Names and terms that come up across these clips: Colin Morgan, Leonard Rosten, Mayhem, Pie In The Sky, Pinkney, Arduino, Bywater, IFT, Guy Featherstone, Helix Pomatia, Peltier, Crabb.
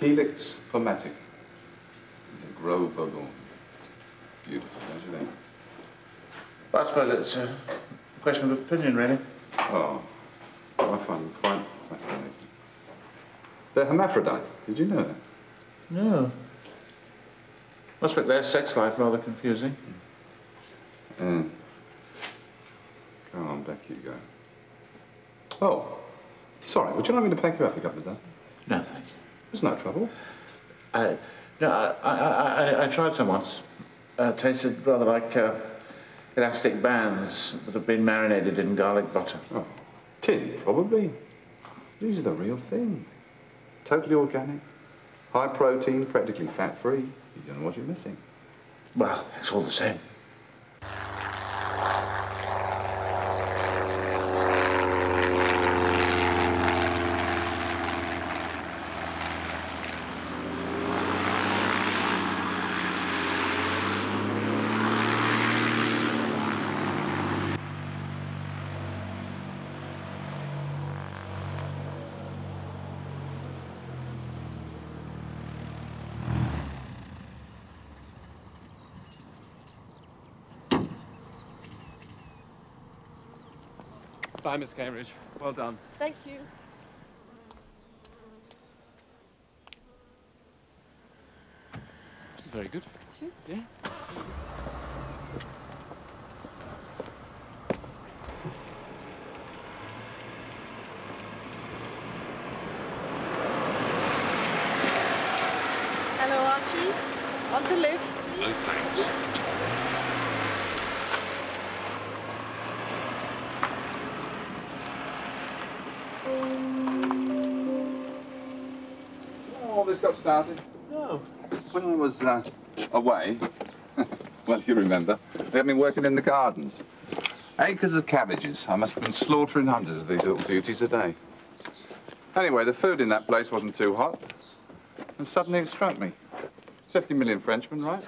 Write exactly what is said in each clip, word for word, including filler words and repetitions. Helix Pomatia, the Grove Vogon. Beautiful, don't you think? I suppose it's a question of opinion, really. Oh, I find them quite fascinating. They're hermaphrodite, did you know that? No. Must make their sex life rather confusing. Mm. Go on, back you go. Oh, sorry, would you like me to pack you up a couple of dozen? No, thank you. There's no trouble. I, no, I, I, I, I tried some once. Uh, it tasted rather like uh, elastic bands that have been marinated in garlic butter. Oh, tin, probably. These are the real thing. Totally organic, high protein, practically fat-free. You don't know what you're missing. Well, that's all the same. Bye, Miss Cambridge. Well done. Thank you. She's very good. She? Yeah. Hello, Archie. Want a lift? No, thanks. Got started? No. When I was uh, away, well, you remember, they had me working in the gardens. Acres of cabbages. I must have been slaughtering hundreds of these little beauties a day. Anyway, the food in that place wasn't too hot, and suddenly it struck me. fifty million Frenchmen, right?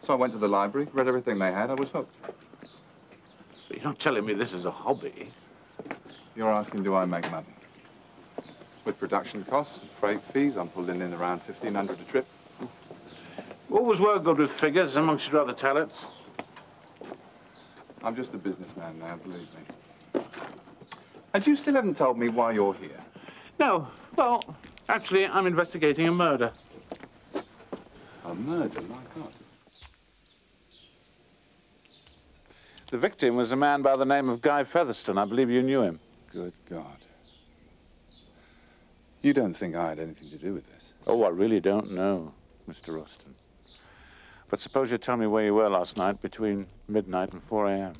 So I went to the library, read everything they had, I was hooked. But you're not telling me this is a hobby. You're asking, do I make money? With production costs and freight fees, I'm pulling in around fifteen hundred a trip. Always were good with figures amongst your other talents. I'm just a businessman now, believe me. And you still haven't told me why you're here. No. Well, actually, I'm investigating a murder. A murder? My God. The victim was a man by the name of Guy Featherstone. I believe you knew him. Good God. You don't think I had anything to do with this? Oh, I really don't know, Mister Rosten. But suppose you tell me where you were last night between midnight and four A M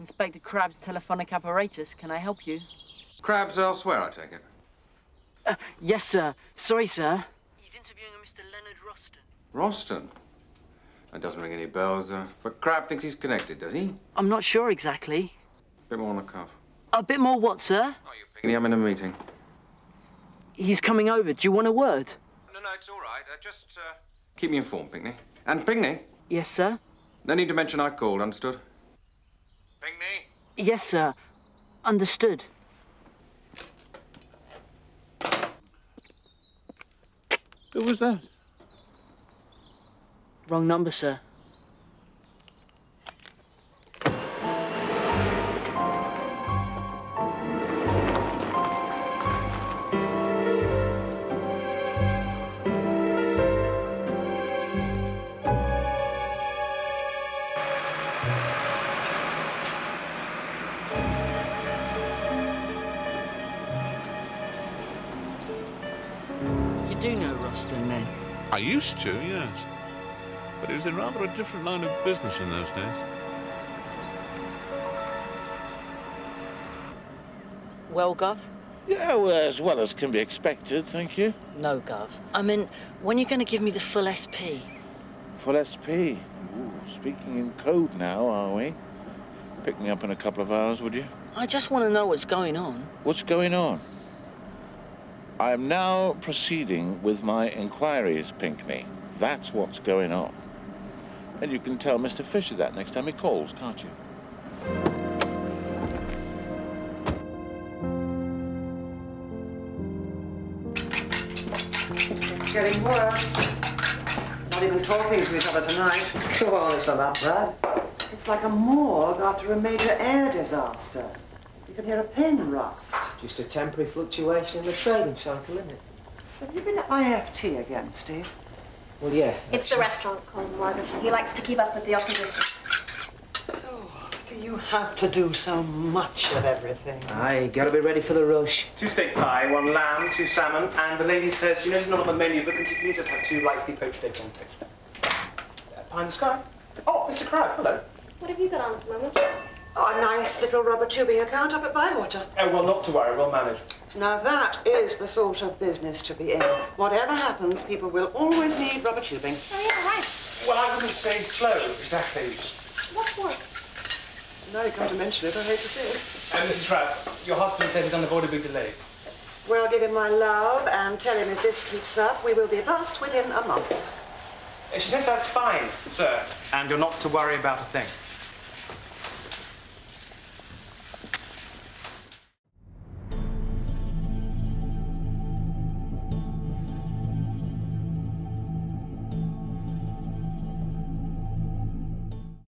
Inspector Crabb's telephonic apparatus. Can I help you? Crabb's elsewhere, I take it? Uh, yes, sir. Sorry, sir. He's interviewing a Mister Leonard Rosten. Rosten? That doesn't ring any bells, uh, but Crabb thinks he's connected, does he? I'm not sure exactly. A bit more on the cuff. A bit more what, sir? Oh, you Pinkney, I'm in a meeting. He's coming over. Do you want a word? No, no, it's all right. Uh, just uh, keep me informed, Pinkney. And Pinkney? Yes, sir? No need to mention I called, understood? Pinkney? Yes, sir. Understood. Who was that? Wrong number, sir. I used to, yes. But it was in rather a different line of business in those days. Well, Gov? Yeah, well, as well as can be expected, thank you. No, Gov. I mean, when are you going to give me the full S P? Full S P? Ooh, speaking in code now, are we? Pick me up in a couple of hours, would you? I just want to know what's going on. What's going on? I am now proceeding with my inquiries, Pinkney. That's what's going on. And you can tell Mister Fisher that next time he calls, can't you? getting worse. Not even talking to each other tonight. Well, it's not that bad. It's like a morgue after a major air disaster. You can hear a pin rust. Just a temporary fluctuation in the trading cycle, isn't it? Have you been at I F T again, Steve? Well, yeah. It's the restaurant, Colin Morgan. He likes to keep up with the opposition. Oh, do you have to do so much of everything? Aye, gotta be ready for the rush. Two steak pie, one lamb, two salmon, and the lady says, you know, it's not on the menu, but could you please just have two lightly poached eggs on toast? Uh, pie in the sky. Oh, Mister Crowd, hello. What have you got on at the moment? Oh, a nice little rubber tubing account up at Bywater. Oh, well, not to worry, we'll manage. Now that is the sort of business to be in. Whatever happens, people will always need rubber tubing. Oh, yeah, right. Well, I wouldn't say slow, exactly. What for? Now you come to mention it, I hate to see it. And Missus Crowd, your husband says he's on the board of big delay. Well, give him my love and tell him if this keeps up, we will be past within a month. She says that's fine, sir, and you're not to worry about a thing.